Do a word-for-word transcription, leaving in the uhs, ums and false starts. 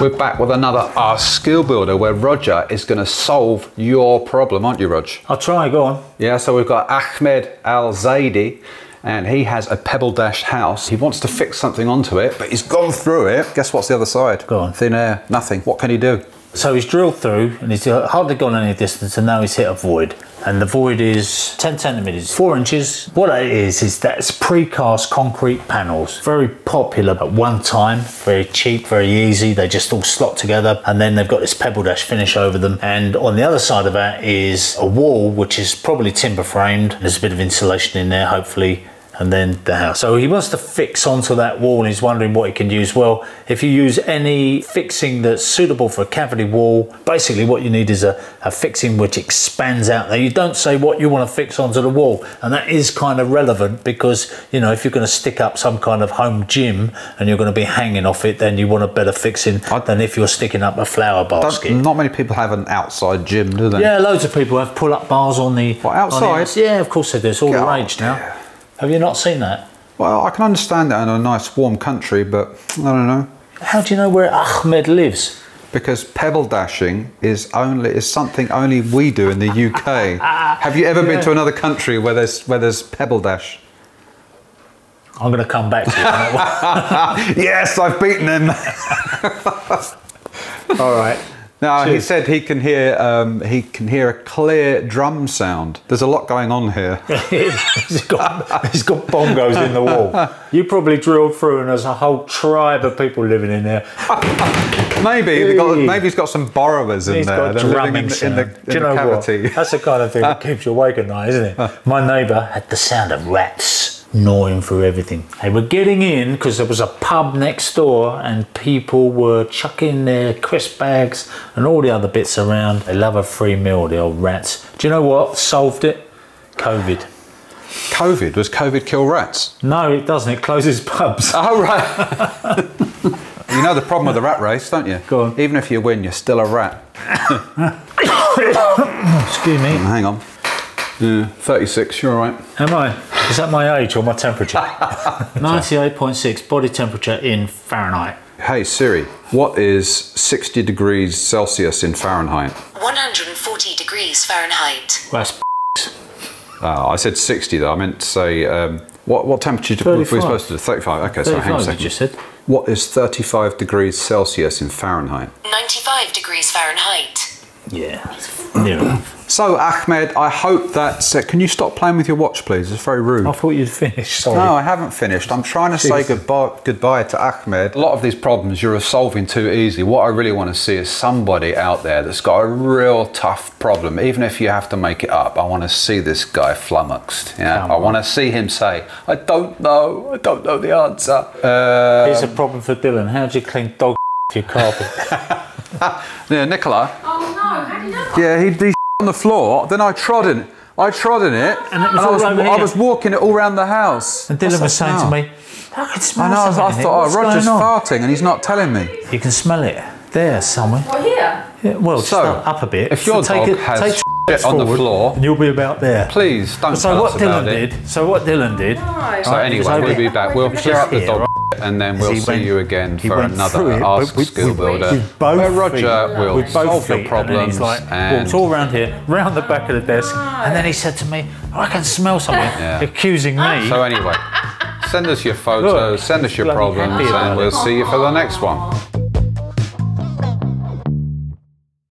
We're back with another Ask Skill Builder where Roger is going to solve your problem, aren't you, Rog? I'll try, go on. Yeah, so we've got Ahmed Al-Zaidy and he has a pebble dash house. He wants to fix something onto it, but he's gone through it. Guess what's the other side? Go on. Thin air, nothing. What can he do? So he's drilled through and he's hardly gone any distance and now he's hit a void. And the void is ten centimeters, four inches. What it is, is that it's precast concrete panels. Very popular at one time, very cheap, very easy. They just all slot together and then they've got this pebble dash finish over them. And on the other side of that is a wall, which is probably timber framed. There's a bit of insulation in there, hopefully, and then the house. So he wants to fix onto that wall and he's wondering what he can use. Well, if you use any fixing that's suitable for a cavity wall, basically what you need is a, a fixing which expands out there. You don't say what you want to fix onto the wall. And that is kind of relevant because, you know, if you're going to stick up some kind of home gym and you're going to be hanging off it, then you want a better fixing than if you're sticking up a flower basket. Not many people have an outside gym, do they? Yeah, loads of people have pull-up bars on the... What, outside? The, yeah, of course they do. It's all the rage now. Have you not seen that? Well, I can understand that in a nice warm country, but I don't know. How do you know where Ahmed lives? Because pebble dashing is only is something only we do in the U K. Have you ever yeah. been to another country where there's where there's pebble dash? I'm going to come back to you. Yes, I've beaten him. All right. No, he said he can hear um, he can hear a clear drum sound. There's a lot going on here. he's, got, he's got bongos in the wall. You probably drilled through, and there's a whole tribe of people living in there. Maybe they've got, maybe he's got some borrowers in he's there. Got drumming in, sound. in the, in Do you the know cavity. What? That's the kind of thing that keeps you awake at night, isn't it? My neighbour had the sound of rats gnawing through everything. They were getting in because there was a pub next door and people were chucking their crisp bags and all the other bits around. They love a free meal, the old rats. Do you know what solved it? COVID. COVID? Does COVID kill rats? No, it doesn't. It closes pubs. Oh, right. You know the problem with the rat race, don't you? Go on. Even if you win, you're still a rat. Excuse me. Hang on. Yeah, thirty-six, you're all right. Am I? Is that my age or my temperature? ninety-eight point six body temperature in Fahrenheit. Hey Siri, what is sixty degrees Celsius in Fahrenheit? one hundred forty degrees Fahrenheit. Well, that's oh, I said sixty though, I meant to say, um, what, what temperature were we supposed to do? thirty-five, okay, so hang on a second. You just said. What is thirty-five degrees Celsius in Fahrenheit? ninety-five degrees Fahrenheit. Yeah, near enough. So Ahmed, I hope that's it. Can you stop playing with your watch, please? It's very rude. I thought you'd finished. Sorry. No, I haven't finished. I'm trying to Jeez. say goodbye, goodbye to Ahmed. A lot of these problems you're solving too easy. What I really want to see is somebody out there that's got a real tough problem, even if you have to make it up. I want to see this guy flummoxed. Yeah, I want to see him say, "I don't know. I don't know the answer." Uh, Here's a problem for Dylan. How do you clean dog off your carpet? Yeah, Nicola. Oh no! How do you know? Yeah, he. he on the floor, then I trod in, I trod in it, and, it was and I, was, I was walking it all around the house. And Dylan was saying now? to me, I can smell and I was, I thought, oh, Roger's farting and he's not telling me. You can smell it there somewhere. What, here? Yeah, well, so, just up a bit. If your so dog take it, has take shit on the floor, and you'll be about there. Please, don't so tell what us Dylan about did, it. So what Dylan did... No. So right, anyway, we'll be back. We'll clear up the dog right? and then we'll see went, you again for another it, Ask we, Skill we, Builder we, where Roger feet, will both solve feet, your problems. And he's like, and walked all round here, round the back of the desk, and then he said to me, oh, I can smell something, yeah. accusing me. So anyway, send us your photos, Look, send us your problems, and we'll see you for the next one.